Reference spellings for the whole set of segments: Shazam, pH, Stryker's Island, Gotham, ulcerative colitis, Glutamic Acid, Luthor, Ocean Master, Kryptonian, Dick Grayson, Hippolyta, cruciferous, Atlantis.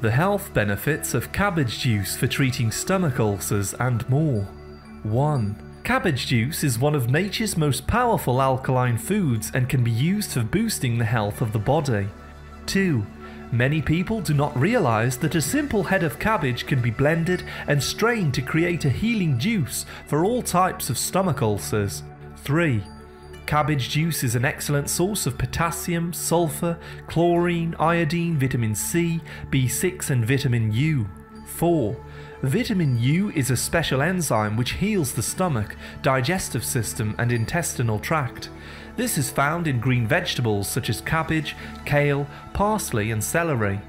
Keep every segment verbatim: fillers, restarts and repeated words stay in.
the health benefits of cabbage juice for treating stomach ulcers and more. one. Cabbage juice is one of nature's most powerful alkaline foods and can be used for boosting the health of the body. two. Many people do not realize that a simple head of cabbage can be blended and strained to create a healing juice for all types of stomach ulcers. three. Cabbage juice is an excellent source of potassium, sulfur, chlorine, iodine, vitamin C, B six and vitamin U. four. Vitamin U is a special enzyme which heals the stomach, digestive system and intestinal tract. This is found in green vegetables such as cabbage, kale, parsley and celery.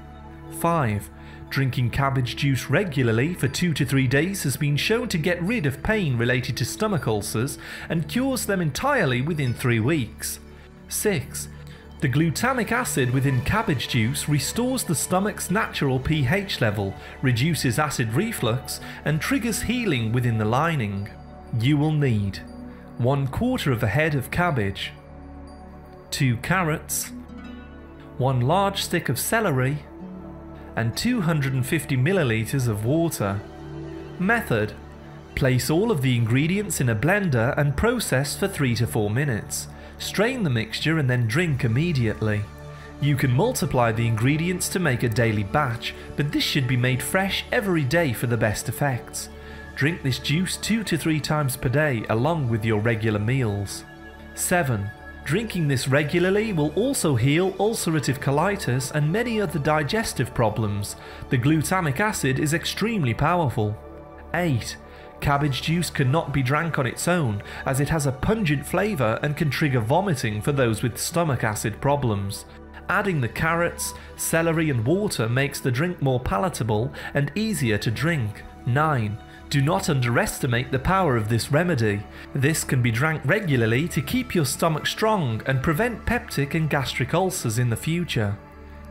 five. Drinking cabbage juice regularly for two to three days has been shown to get rid of pain related to stomach ulcers and cures them entirely within three weeks. six. The glutamic acid within cabbage juice restores the stomach's natural pH level, reduces acid reflux and triggers healing within the lining. You will need one quarter of a head of cabbage, two carrots, one large stick of celery, and two hundred fifty milliliters of water. Method: place all of the ingredients in a blender and process for three to four minutes. Strain the mixture and then drink immediately. You can multiply the ingredients to make a daily batch, but this should be made fresh every day for the best effects. Drink this juice two to three times per day along with your regular meals. seven. Drinking this regularly will also heal ulcerative colitis and many other digestive problems. The glutamic acid is extremely powerful. eight. Cabbage juice cannot be drank on its own, as it has a pungent flavour and can trigger vomiting for those with stomach acid problems. Adding the carrots, celery and water makes the drink more palatable and easier to drink. nine. Do not underestimate the power of this remedy. This can be drank regularly to keep your stomach strong and prevent peptic and gastric ulcers in the future.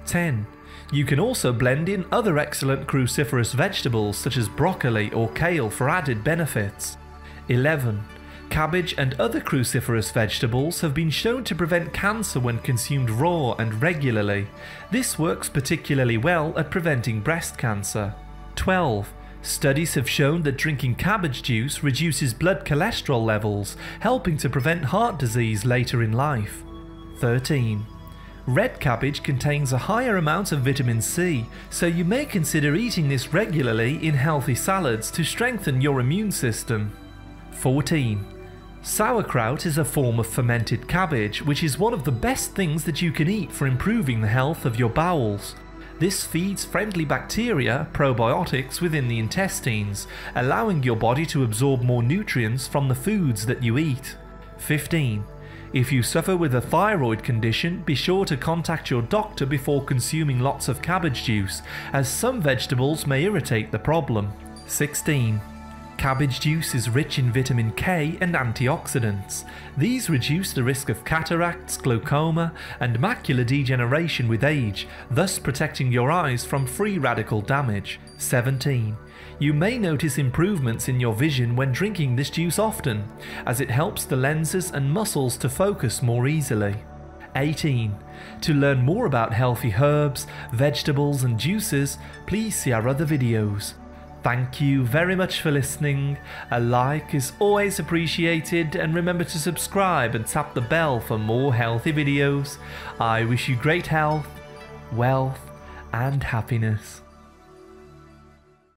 ten. You can also blend in other excellent cruciferous vegetables such as broccoli or kale for added benefits. eleven. Cabbage and other cruciferous vegetables have been shown to prevent cancer when consumed raw and regularly. This works particularly well at preventing breast cancer. twelve. Studies have shown that drinking cabbage juice reduces blood cholesterol levels, helping to prevent heart disease later in life. thirteen. Red cabbage contains a higher amount of vitamin C, so you may consider eating this regularly in healthy salads to strengthen your immune system. fourteen. Sauerkraut is a form of fermented cabbage, which is one of the best things that you can eat for improving the health of your bowels. This feeds friendly bacteria, probiotics, within the intestines, allowing your body to absorb more nutrients from the foods that you eat. fifteen. If you suffer with a thyroid condition, be sure to contact your doctor before consuming lots of cabbage juice, as some vegetables may irritate the problem. sixteen. Cabbage juice is rich in vitamin K and antioxidants. These reduce the risk of cataracts, glaucoma, and macular degeneration with age, thus protecting your eyes from free radical damage. seventeen. You may notice improvements in your vision when drinking this juice often, as it helps the lenses and muscles to focus more easily. eighteen. To learn more about healthy herbs, vegetables, and juices, please see our other videos. Thank you very much for listening. A like is always appreciated, and remember to subscribe and tap the bell for more healthy videos. I wish you great health, wealth, and happiness.